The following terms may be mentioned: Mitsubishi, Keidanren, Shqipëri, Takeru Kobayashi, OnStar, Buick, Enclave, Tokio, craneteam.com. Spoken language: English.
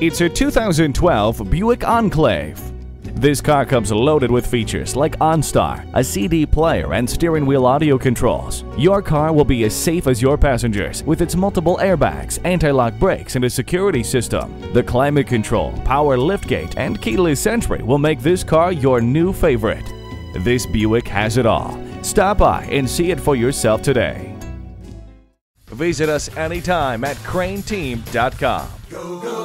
It's a 2012 Buick Enclave. This car comes loaded with features like OnStar, a CD player, and steering wheel audio controls. Your car will be as safe as your passengers with its multiple airbags, anti-lock brakes, and a security system. The climate control, power liftgate, and keyless entry will make this car your new favorite. This Buick has it all. Stop by and see it for yourself today. Visit us anytime at craneteam.com.